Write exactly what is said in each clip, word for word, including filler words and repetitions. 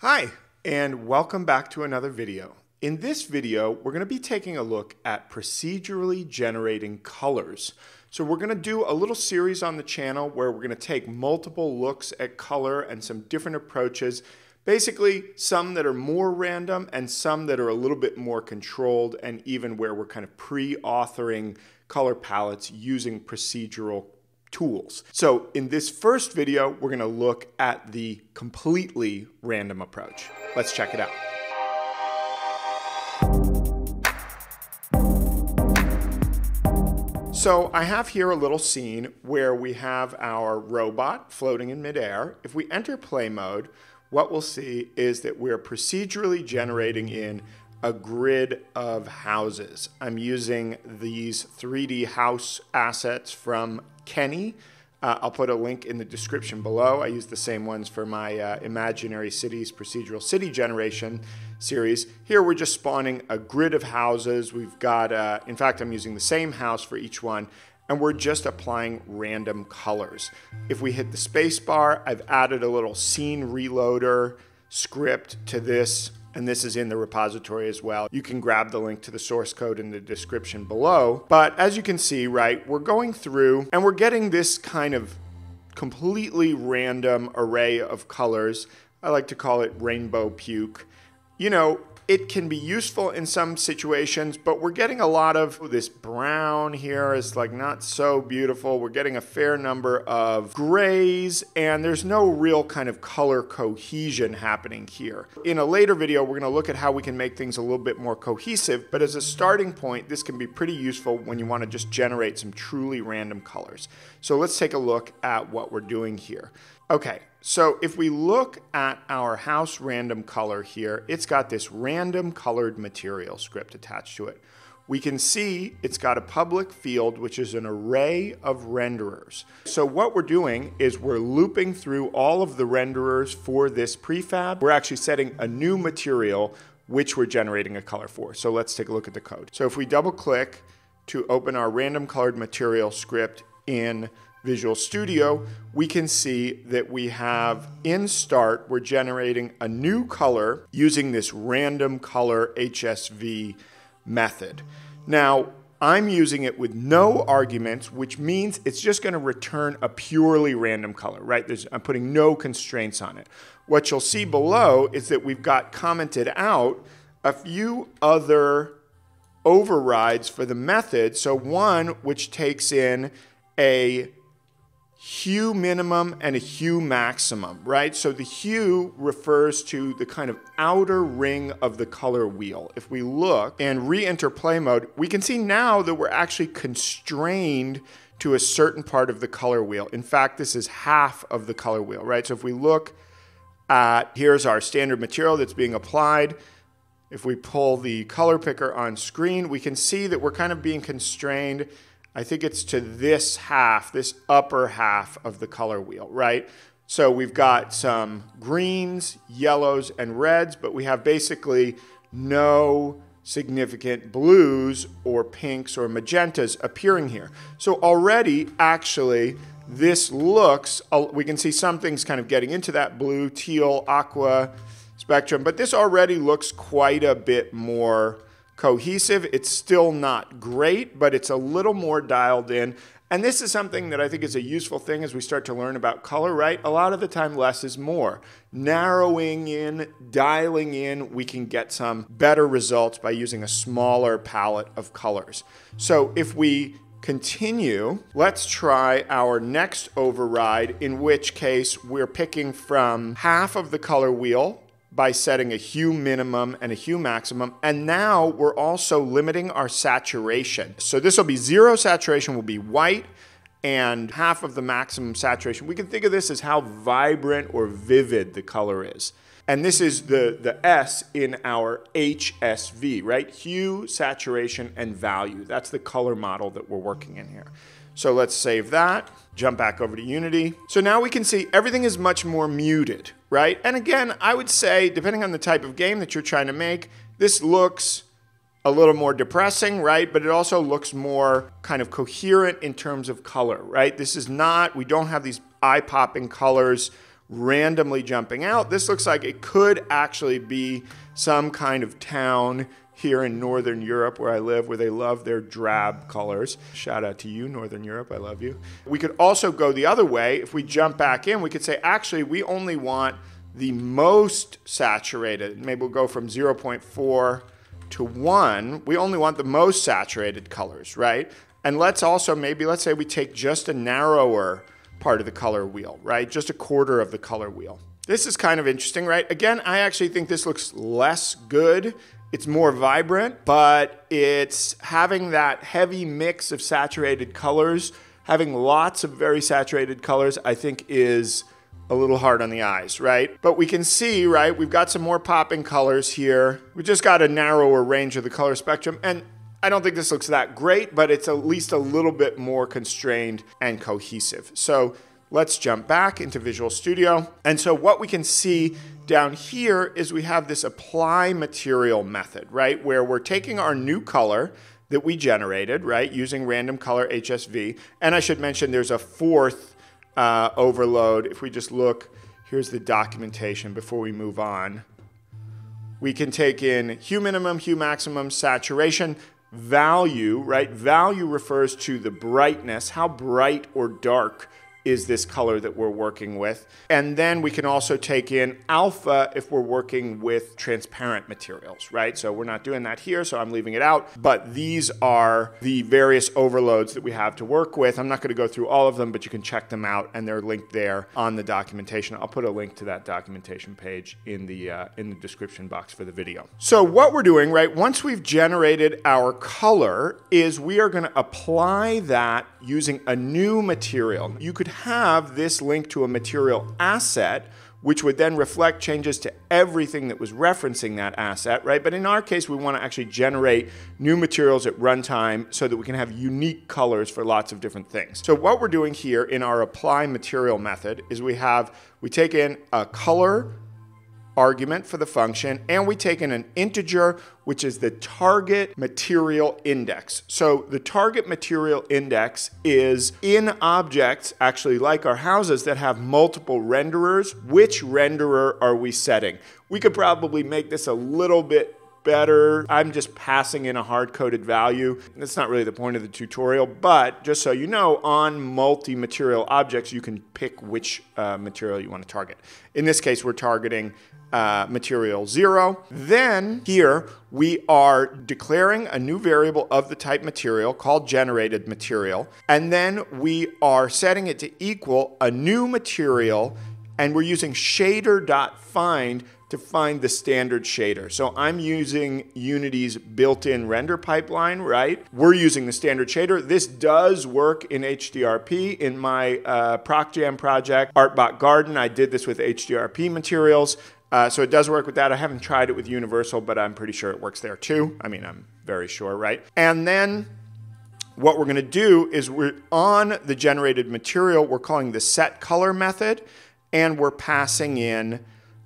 Hi, and welcome back to another video. In this video, we're going to be taking a look at procedurally generating colors. So we're going to do a little series on the channel where we're going to take multiple looks at color and some different approaches, basically some that are more random and some that are a little bit more controlled, and even where we're kind of pre-authoring color palettes using procedural tools. So in this first video, we're going to look at the completely random approach. Let's check it out. So I have here a little scene where we have our robot floating in midair. If we enter play mode, what we'll see is that we're procedurally generating in a grid of houses. I'm using these three D house assets from Kenny. Uh, I'll put a link in the description below. I use the same ones for my uh, Imaginary Cities Procedural City Generation series. Here we're just spawning a grid of houses. We've got, uh, in fact, I'm using the same house for each one, and we're just applying random colors. If we hit the space bar, I've added a little scene reloader script to this, and this is in the repository as well. You can grab the link to the source code in the description below. But as you can see, right, we're going through and we're getting this kind of completely random array of colors. I like to call it rainbow puke. You know, it can be useful in some situations, but we're getting a lot of oh, this brown here is like not so beautiful. We're getting a fair number of grays, and there's no real kind of color cohesion happening here. In a later video, we're gonna look at how we can make things a little bit more cohesive, but as a starting point, this can be pretty useful when you wanna just generate some truly random colors. So let's take a look at what we're doing here. Okay, so if we look at our house random color here, it's got this random colored material script attached to it. We can see it's got a public field, which is an array of renderers. So what we're doing is we're looping through all of the renderers for this prefab. We're actually setting a new material, which we're generating a color for. So let's take a look at the code. So if we double click to open our random colored material script in Visual Studio, we can see that we have in start, we're generating a new color using this random color H S V method. Now, I'm using it with no arguments, which means it's just going to return a purely random color, right? There's, I'm putting no constraints on it. What you'll see below is that we've got commented out a few other overrides for the method. So one which takes in a hue minimum and a hue maximum, right? So the hue refers to the kind of outer ring of the color wheel. If we look and re-enter play mode, we can see now that we're actually constrained to a certain part of the color wheel. In fact, this is half of the color wheel, right? So if we look at, here's our standard material that's being applied. If we pull the color picker on screen, we can see that we're kind of being constrained. I think it's to this half, this upper half of the color wheel, right? So we've got some greens, yellows, and reds, but we have basically no significant blues or pinks or magentas appearing here. So already, actually, this looks, we can see some things kind of getting into that blue, teal, aqua spectrum, but this already looks quite a bit more cohesive. It's still not great, but it's a little more dialed in. And this is something that I think is a useful thing as we start to learn about color, right? A lot of the time, less is more. Narrowing in, dialing in, we can get some better results by using a smaller palette of colors. So if we continue, let's try our next override, in which case we're picking from half of the color wheel by setting a hue minimum and a hue maximum. And now we're also limiting our saturation. So this will be zero saturation, will be white, and half of the maximum saturation. We can think of this as how vibrant or vivid the color is. And this is the, the S in our H S V, right? Hue, saturation, and value. That's the color model that we're working in here. So let's save that, jump back over to Unity. So now we can see everything is much more muted, right? And again, I would say, depending on the type of game that you're trying to make, this looks a little more depressing, right? But it also looks more kind of coherent in terms of color, right? This is not, we don't have these eye-popping colors. randomly jumping out. This looks like it could actually be some kind of town here in Northern Europe where I live, where they love their drab colors. Shout out to you, Northern Europe, I love you. We could also go the other way. If we jump back in, we could say, actually, we only want the most saturated. Maybe we'll go from zero point four to one. We only want the most saturated colors, right? And let's also maybe, let's say we take just a narrower part of the color wheel, right? Just a quarter of the color wheel. This is kind of interesting, right? Again, I actually think this looks less good. It's more vibrant, but it's having that heavy mix of saturated colors, having lots of very saturated colors, I think is a little hard on the eyes, right? But we can see, right, we've got some more popping colors here. We just got a narrower range of the color spectrum, and I don't think this looks that great, but it's at least a little bit more constrained and cohesive. So let's jump back into Visual Studio. And so what we can see down here is we have this apply material method, right? Where we're taking our new color that we generated, right? Using random color H S V. And I should mention there's a fourth uh, overload. If we just look, here's the documentation before we move on. We can take in hue minimum, hue maximum, saturation, value, right? Value refers to the brightness, how bright or dark is this color that we're working with. And then we can also take in alpha if we're working with transparent materials, right? So we're not doing that here, so I'm leaving it out. But these are the various overloads that we have to work with. I'm not gonna go through all of them, but you can check them out and they're linked there on the documentation. I'll put a link to that documentation page in the, uh, in the description box for the video. So what we're doing, right, once we've generated our color is we are gonna apply that using a new material. You could have this link to a material asset, which would then reflect changes to everything that was referencing that asset, right? But in our case, we want to actually generate new materials at runtime so that we can have unique colors for lots of different things. So what we're doing here in our apply material method is we have, we take in a color argument for the function, and we take in an integer, which is the target material index. So the target material index is in objects, actually like our houses, that have multiple renderers. Which renderer are we setting? We could probably make this a little bit better. I'm just passing in a hard-coded value. That's not really the point of the tutorial, but just so you know, on multi-material objects, you can pick which uh, material you want to target. In this case, we're targeting uh, material zero. Then here, we are declaring a new variable of the type material called generated material, and then we are setting it to equal a new material, and we're using shader.find to find the standard shader. So I'm using Unity's built-in render pipeline, right? We're using the standard shader. This does work in H D R P. In my uh, ProcJam project, Artbot Garden, I did this with H D R P materials. Uh, so it does work with that. I haven't tried it with Universal, but I'm pretty sure it works there too. I mean, I'm very sure, right? And then what we're gonna do is we're on the generated material, we're calling the set color method, and we're passing in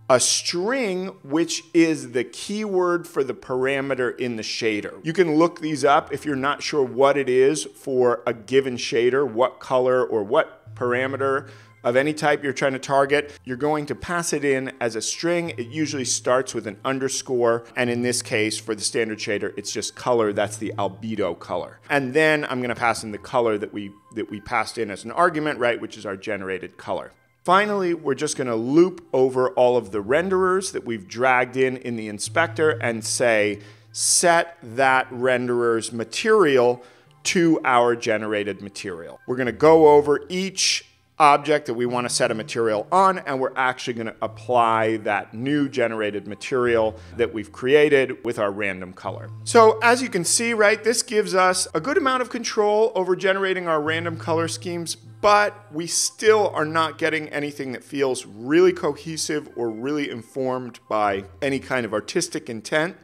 a string, which is the keyword for the parameter in the shader. You can look these up if you're not sure what it is for a given shader, what color or what parameter of any type you're trying to target. You're going to pass it in as a string. It usually starts with an underscore, and in this case, for the standard shader, it's just color. That's the albedo color. And then I'm gonna pass in the color that we, that we passed in as an argument, right, which is our generated color. Finally, we're just gonna loop over all of the renderers that we've dragged in in the inspector and say, set that renderer's material to our generated material. We're gonna go over each object that we wanna set a material on, and we're actually gonna apply that new generated material that we've created with our random color. So as you can see, right, this gives us a good amount of control over generating our random color schemes, but we still are not getting anything that feels really cohesive or really informed by any kind of artistic intent,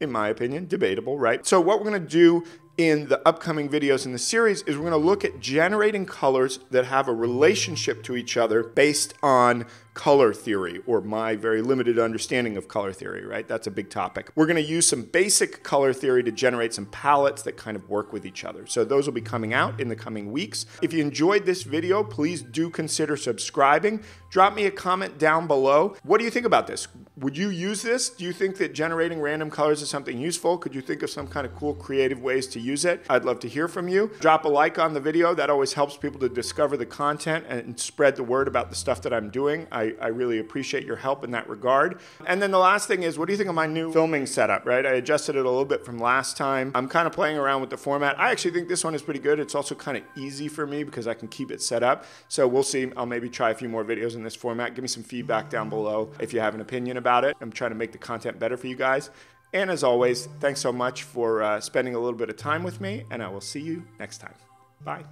in my opinion, debatable, right? So what we're gonna do in the upcoming videos in the series is we're gonna look at generating colors that have a relationship to each other based on color theory, or my very limited understanding of color theory, right? That's a big topic. We're going to use some basic color theory to generate some palettes that kind of work with each other. So those will be coming out in the coming weeks. If you enjoyed this video, please do consider subscribing. Drop me a comment down below. What do you think about this? Would you use this? Do you think that generating random colors is something useful? Could you think of some kind of cool creative ways to use it? I'd love to hear from you. Drop a like on the video. That always helps people to discover the content and spread the word about the stuff that I'm doing. I, I really appreciate your help in that regard. And then the last thing is, what do you think of my new filming setup, right? I adjusted it a little bit from last time. I'm kind of playing around with the format. I actually think this one is pretty good. It's also kind of easy for me because I can keep it set up. So we'll see. I'll maybe try a few more videos in this format. Give me some feedback down below if you have an opinion about it. I'm trying to make the content better for you guys. And as always, thanks so much for uh, spending a little bit of time with me, and I will see you next time. Bye.